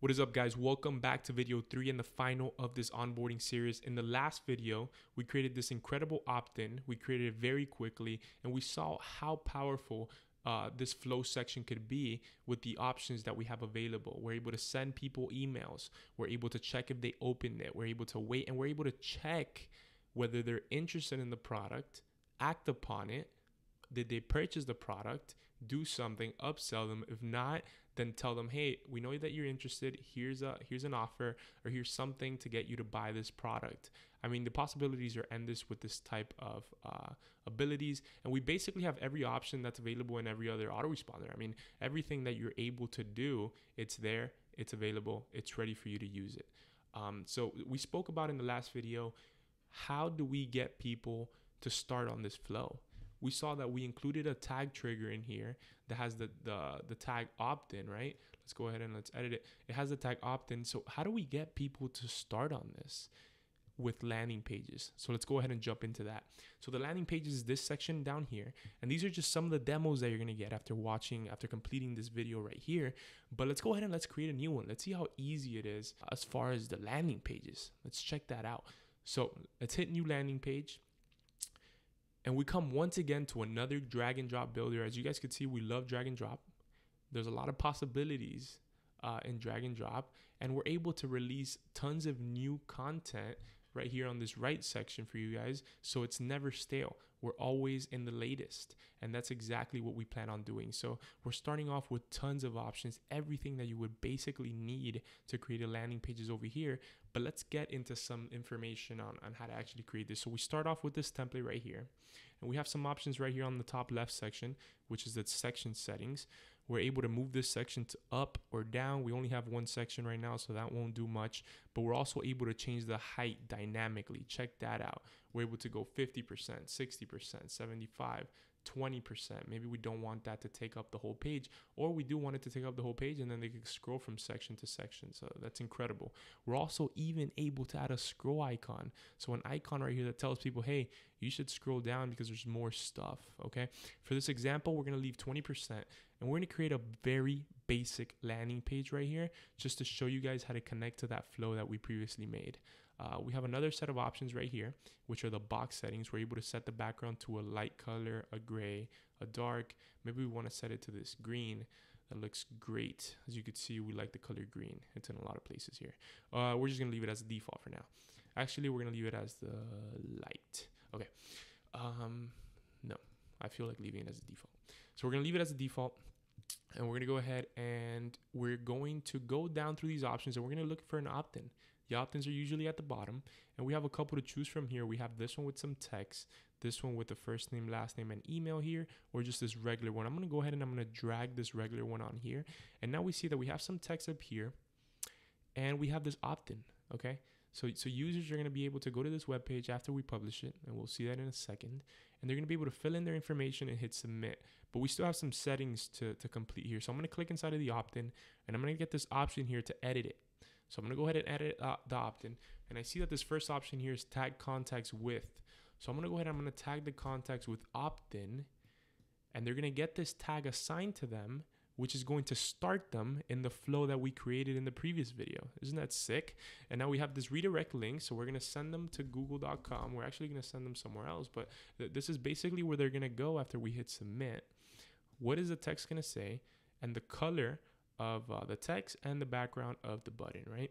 What is up, guys? Welcome back to video 3 and the final of this onboarding series. In the last video, we created this incredible opt-in. We created it very quickly and we saw how powerful this flow section could be with the options that we have available. We're able to send people emails. We're able to check if they opened it. We're able to wait and we're able to check whether they're interested in the product, act upon it. Did they purchase the product? Do something, upsell them. If not, then tell them, hey, we know that you're interested. Here's an offer, or here's something to get you to buy this product. I mean, the possibilities are endless with this type of abilities. And we basically have every option that's available in every other autoresponder. I mean, everything that you're able to do, it's there, it's available, it's ready for you to use it. So we spoke about in the last video, how do we get people to start on this flow? We saw that we included a tag trigger in here that has the tag opt-in, right? Let's go ahead and let's edit it. It has the tag opt-in. So how do we get people to start on this? With landing pages. So let's go ahead and jump into that. So the landing pages is this section down here. And these are just some of the demos that you're gonna get after completing this video right here. But let's go ahead and let's create a new one. Let's see how easy it is as far as the landing pages. Let's check that out. So let's hit new landing page. And we come once again to another drag and drop builder. As you guys can see, we love drag and drop. There's a lot of possibilities in drag and drop. And we're able to release tons of new content right here on this right section for you guys. So it's never stale. We're always in the latest. And that's exactly what we plan on doing. So we're starting off with tons of options. Everything that you would basically need to create a landing page is over here. But let's get into some information on how to actually create this. So we start off with this template right here. And we have some options right here on the top left section, which is the section settings. We're able to move this section to up or down. We only have one section right now, so that won't do much. But we're also able to change the height dynamically. Check that out. We're able to go 50%, 60%, 75%, 20%. Maybe we don't want that to take up the whole page, or we do want it to take up the whole page, and then they can scroll from section to section. So that's incredible. We're also even able to add a scroll icon. So an icon right here that tells people, hey, you should scroll down because there's more stuff. Okay, for this example, we're going to leave 20%, and we're going to create a very basic landing page right here just to show you guys how to connect to that flow that we previously made. We have another set of options right here, which are the box settings. We're able to set the background to a light color, a gray, a dark. Maybe we want to set it to this green. That looks great. As you can see, we like the color green. It's in a lot of places here. We're just going to leave it as default for now. Actually, we're going to leave it as the light. Okay. No, I feel like leaving it as a default. So we're going to leave it as a default. And we're going to go ahead and we're going to go down through these options, and we're going to look for an opt-in. The opt-ins are usually at the bottom, and we have a couple to choose from here. We have this one with some text, this one with the first name, last name, and email here, or just this regular one. I'm going to go ahead and I'm going to drag this regular one on here. And now we see that we have some text up here, and we have this opt-in, okay? So users are going to be able to go to this webpage after we publish it, and we'll see that in a second. And they're going to be able to fill in their information and hit submit. But we still have some settings to complete here. So I'm going to click inside of the opt-in, and I'm going to get this option here to edit it. So I'm going to go ahead and edit the opt-in, and I see that this first option here is tag contacts with. So I'm going to go ahead and I'm going to tag the contacts with opt-in, and they're going to get this tag assigned to them, which is going to start them in the flow that we created in the previous video. Isn't that sick? And now we have this redirect link, so we're going to send them to google.com. We're actually going to send them somewhere else, but this is basically where they're going to go after we hit submit. What is the text going to say, and the color of the text and the background of the button, right?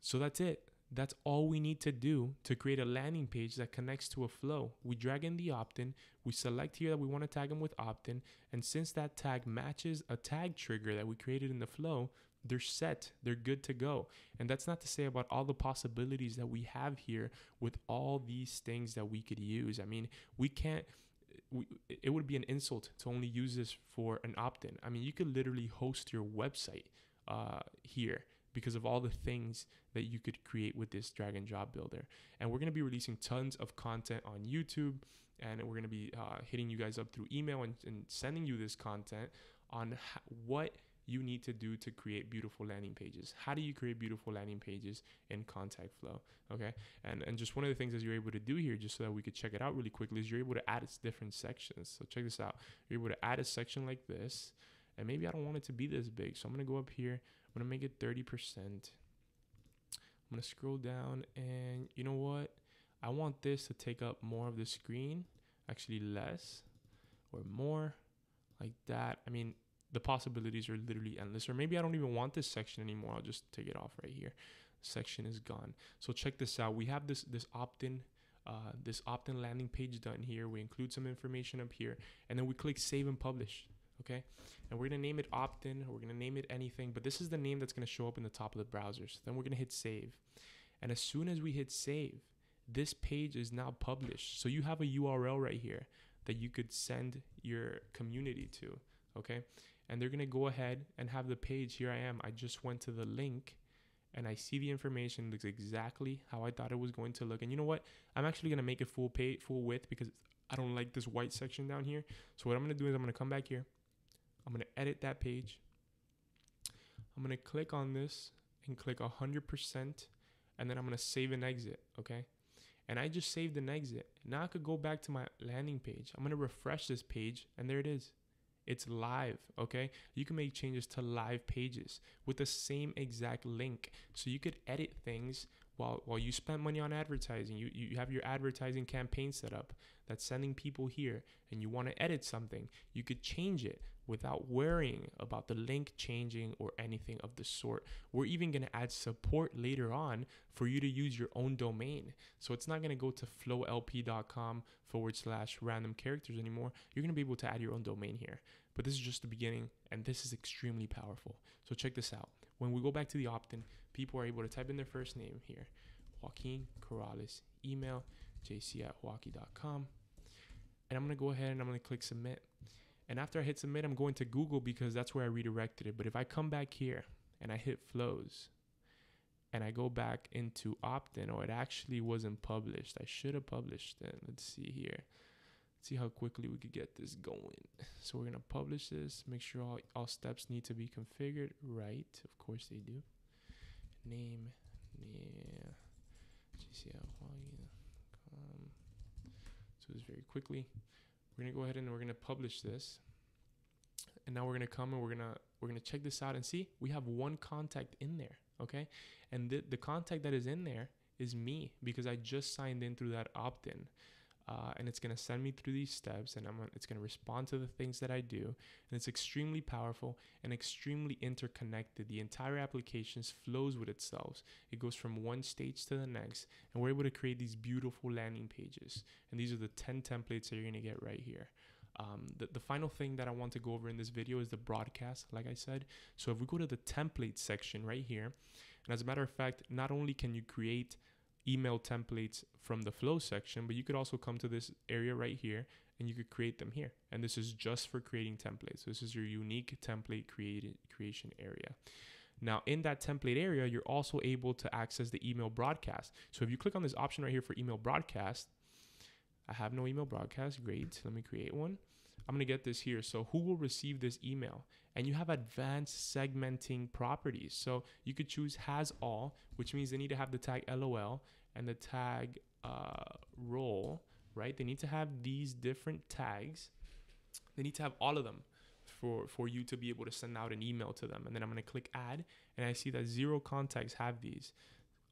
So that's it. That's all we need to do to create a landing page that connects to a flow. We drag in the opt-in, we select here that we want to tag them with opt-in, and since that tag matches a tag trigger that we created in the flow, they're set, they're good to go. And that's not to say about all the possibilities that we have here with all these things that we could use. I mean, it would be an insult to only use this for an opt-in. I mean, you could literally host your website here because of all the things that you could create with this drag and drop builder. And we're going to be releasing tons of content on YouTube, and we're going to be hitting you guys up through email and sending you this content on what you need to do to create beautiful landing pages. How do you create beautiful landing pages in Contact Flow? Okay, and just one of the things that you're able to do here, just so that we could check it out really quickly, is you're able to add its different sections. So check this out. You're able to add a section like this, and maybe I don't want it to be this big. So I'm gonna go up here, I'm I'm gonna make it 30%. I'm gonna scroll down, and you know what? I want this to take up more of the screen, actually less or more like that. I mean, the possibilities are literally endless. Or maybe I don't even want this section anymore. I'll just take it off right here. Section is gone. So check this out. We have this opt-in landing page done here. We include some information up here, and then we click save and publish. Okay, and we're gonna name it opt-in, we're gonna name it anything, but this is the name that's gonna show up in the top of the browser. So then we're gonna hit save, and as soon as we hit save, this page is now published. So you have a URL right here that you could send your community to, okay? And they're gonna go ahead and have the page. Here I am, I just went to the link and I see the information. It looks exactly how I thought it was going to look. And you know what? I'm actually gonna make it full page, full width, because I don't like this white section down here. So what I'm gonna do is I'm gonna come back here, I'm gonna edit that page, I'm gonna click on this and click 100%, and then I'm gonna save and exit, okay? And I just saved an exit. Now I could go back to my landing page. I'm gonna refresh this page, and there it is. It's live, okay? You can make changes to live pages with the same exact link. So you could edit things while you spend money on advertising. You have your advertising campaign set up that's sending people here, and you wanna edit something. You could change it without worrying about the link changing or anything of the sort. We're even gonna add support later on for you to use your own domain. So it's not gonna go to flowlp.com/random-characters anymore. You're gonna be able to add your own domain here. But this is just the beginning, and this is extremely powerful. So check this out. When we go back to the opt-in, people are able to type in their first name here, Joaquin Corrales, email, jc@joaquin.com. And I'm gonna go ahead and I'm gonna click submit. And after I hit submit, I'm going to Google because that's where I redirected it. But if I come back here and I hit flows and I go back into opt-in, oh, it actually wasn't published. I should have published it. Let's see here. Let's see how quickly we could get this going. So we're gonna publish this, make sure all steps need to be configured right. Of course they do. Name, yeah. So it's very quickly. We're gonna go ahead and we're gonna publish this, and now we're gonna come and we're gonna check this out and see we have one contact in there, okay? And the contact that is in there is me, because I just signed in through that opt-in, and it's gonna send me through these steps, and it's gonna respond to the things that I do, and it's extremely powerful and extremely interconnected. The entire application flows with itself. It goes from one stage to the next, and we're able to create these beautiful landing pages. And these are the 10 templates that you're gonna get right here. The final thing that I want to go over in this video is the broadcast, like I said. So if we go to the template section right here, and as a matter of fact, not only can you create email templates from the flow section, but you could also come to this area right here and you could create them here. And this is just for creating templates. So this is your unique template creation area. Now in that template area, you're also able to access the email broadcast. So if you click on this option right here for email broadcast, I have no email broadcast, great. Let me create one. I'm gonna get this here. So who will receive this email? And you have advanced segmenting properties. So you could choose has all, which means they need to have the tag LOL and the tag role, right? They need to have these different tags. They need to have all of them for you to be able to send out an email to them. And then I'm gonna click add, and I see that 0 contacts have these.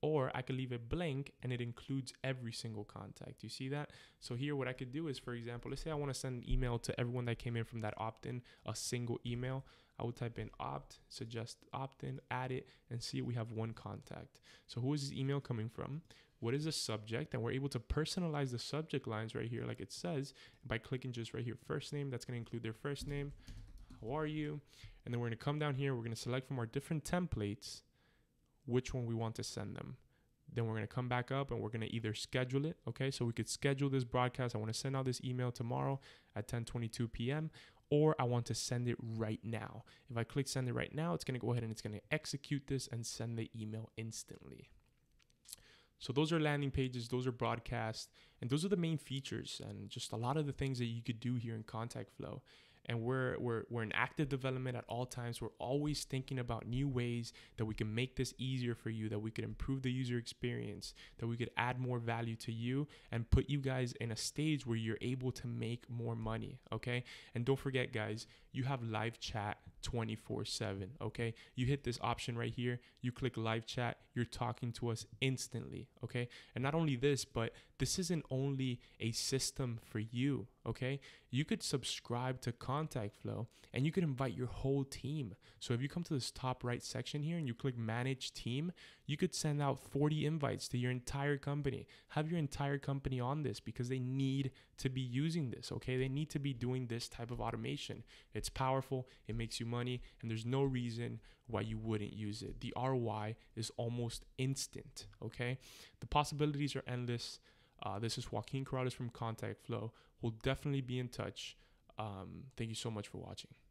Or I could leave it blank and it includes every single contact. You see that? So here what I could do is, for example, let's say I want to send an email to everyone that came in from that opt-in, a single email. I would type in opt, suggest opt-in, add it, and see we have one contact. So who is this email coming from? What is the subject? And we're able to personalize the subject lines right here like it says by clicking just right here, first name. That's going to include their first name. How are you? And then we're going to come down here. We're going to select from our different templates which one we want to send them. Then we're gonna come back up and we're gonna either schedule it, okay? So we could schedule this broadcast. I wanna send out this email tomorrow at 10:22 p.m. or I want to send it right now. If I click send it right now, it's gonna go ahead and it's gonna execute this and send the email instantly. So those are landing pages, those are broadcasts, and those are the main features and just a lot of the things that you could do here in Contact Flow. And we're in active development at all times. We're always thinking about new ways that we can make this easier for you, that we could improve the user experience, that we could add more value to you and put you guys in a stage where you're able to make more money, okay? And don't forget, guys, you have live chat 24/7, okay? You hit this option right here, you click live chat, you're talking to us instantly, okay? And not only this, but this isn't only a system for you, okay? You could subscribe to Contact Flow and you could invite your whole team. So if you come to this top right section here and you click manage team, you could send out 40 invites to your entire company. Have your entire company on this because they need to be using this, okay? They need to be doing this type of automation. It's powerful, it makes you money, and there's no reason why you wouldn't use it. The ROI is almost instant, okay? The possibilities are endless. This is Joaquin Corrales from Contact Flow. We'll definitely be in touch. Thank you so much for watching.